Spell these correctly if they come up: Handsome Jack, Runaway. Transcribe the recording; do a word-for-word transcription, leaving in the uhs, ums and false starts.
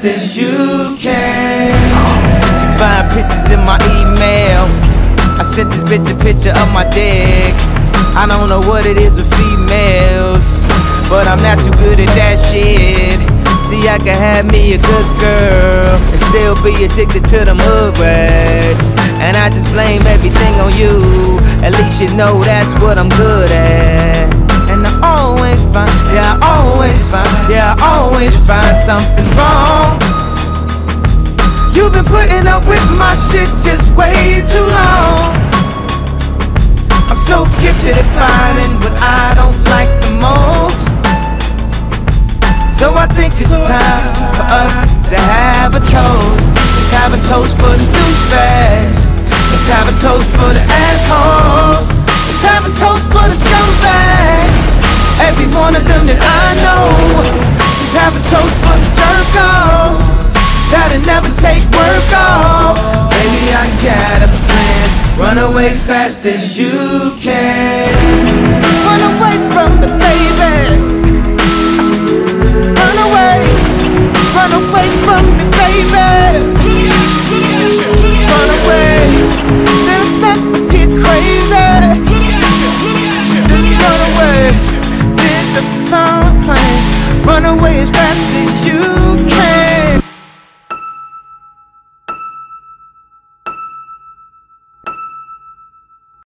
best as you can. You find pictures in my email. I sent this bitch a picture of my dick. I don't know what it is with females, but I'm not too good at that shit. See, I can have me a good girl and still be addicted to them hood rats. And I just blame everything on you. At least you know that's what I'm good at. And I always find, yeah, I always find, yeah, I always find something wrong. You've been putting up with my shit just way too long. I'm so gifted at finding what I don't like the most. So I think it's time for us to have a toast. Let's have a toast for the douchebags. Let's have a toast for the assholes. Let's have a toast for the scumbags. Every one of them that I know. Let's have a toast for the jerkos that'll never take work off. Baby, I got a plan. Run away fast as you can. Run away from the baby. Run away. Run away from the baby.